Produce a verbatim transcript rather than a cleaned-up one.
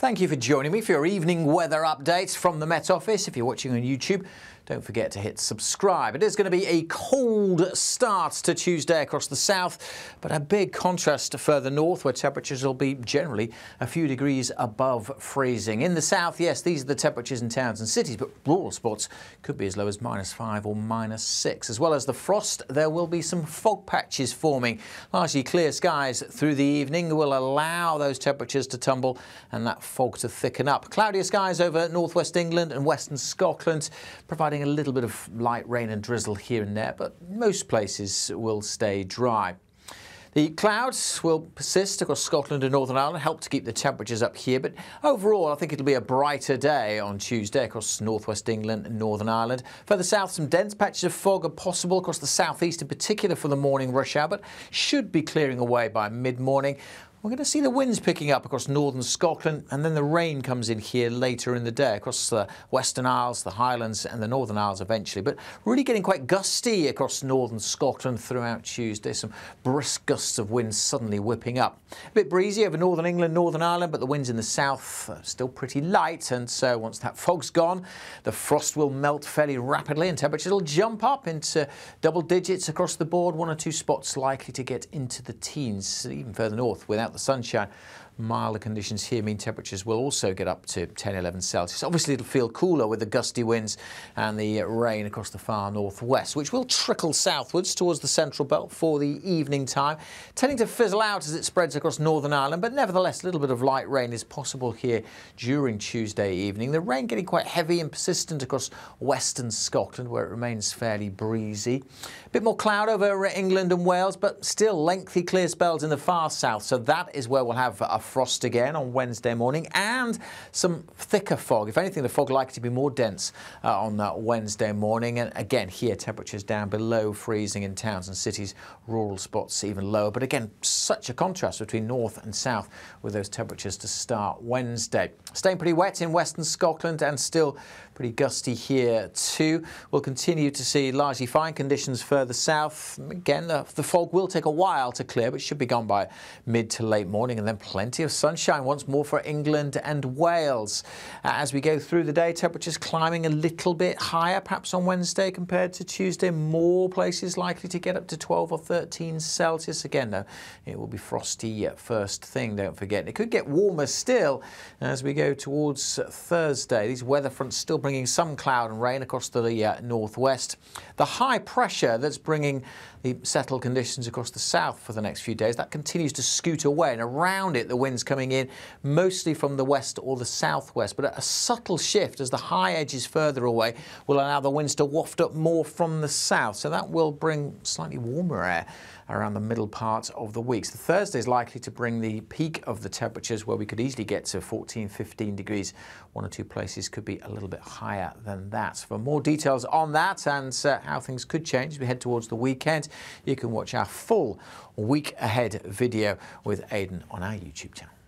Thank you for joining me for your evening weather updates from the Met Office. If you're watching on YouTube, don't forget to hit subscribe. It is going to be a cold start to Tuesday across the south, but a big contrast to further north where temperatures will be generally a few degrees above freezing. In the south, yes, these are the temperatures in towns and cities, but rural spots could be as low as minus five or minus six. As well as the frost, there will be some fog patches forming. Largely clear skies through the evening will allow those temperatures to tumble and that fog to thicken up. Cloudier skies over northwest England and western Scotland, providing a little bit of light rain and drizzle here and there, but most places will stay dry. The clouds will persist across Scotland and Northern Ireland, help to keep the temperatures up here, but overall I think it'll be a brighter day on Tuesday across northwest England and Northern Ireland. Further south, some dense patches of fog are possible across the southeast, in particular for the morning rush hour, but should be clearing away by mid-morning. We're going to see the winds picking up across northern Scotland, and then the rain comes in here later in the day across the Western Isles, the Highlands and the Northern Isles eventually, but really getting quite gusty across northern Scotland throughout Tuesday. Some brisk gusts of wind suddenly whipping up. A bit breezy over northern England, Northern Ireland, but the winds in the south are still pretty light, and so once that fog's gone, the frost will melt fairly rapidly and temperatures will jump up into double digits across the board. One or two spots likely to get into the teens, even further north without the sunshine. Milder conditions here mean temperatures will also get up to ten, eleven Celsius. Obviously it'll feel cooler with the gusty winds and the rain across the far northwest, which will trickle southwards towards the central belt for the evening time, tending to fizzle out as it spreads across Northern Ireland, but nevertheless a little bit of light rain is possible here during Tuesday evening. The rain getting quite heavy and persistent across western Scotland, where it remains fairly breezy. A bit more cloud over England and Wales, but still lengthy clear spells in the far south, so that is where we'll have a frost again on Wednesday morning and some thicker fog. If anything, the fog likely to be more dense uh, on that Wednesday morning, and again here temperatures down below freezing in towns and cities, rural spots even lower, but again such a contrast between north and south with those temperatures to start Wednesday. Staying pretty wet in western Scotland and still pretty gusty here too. We'll continue to see largely fine conditions further south. Again, the, the fog will take a while to clear, but should be gone by mid to late morning, and then plenty of sunshine once more for England and Wales. Uh, as we go through the day, temperatures climbing a little bit higher, perhaps on Wednesday compared to Tuesday. More places likely to get up to twelve or thirteen Celsius. Again, though, it will be frosty first thing, don't forget. It could get warmer still as we go towards Thursday. These weather fronts still bringing some cloud and rain across the uh, northwest. The high pressure that's bringing the settled conditions across the south for the next few days, that continues to scoot away, and around it the wind coming in mostly from the west or the southwest, but a subtle shift as the high edge is further away will allow the winds to waft up more from the south, so that will bring slightly warmer air around the middle part of the week. So Thursday is likely to bring the peak of the temperatures, where we could easily get to fourteen, fifteen degrees. One or two places could be a little bit higher than that. For more details on that and uh, how things could change as we head towards the weekend, you can watch our full week ahead video with Aiden on our YouTube channel.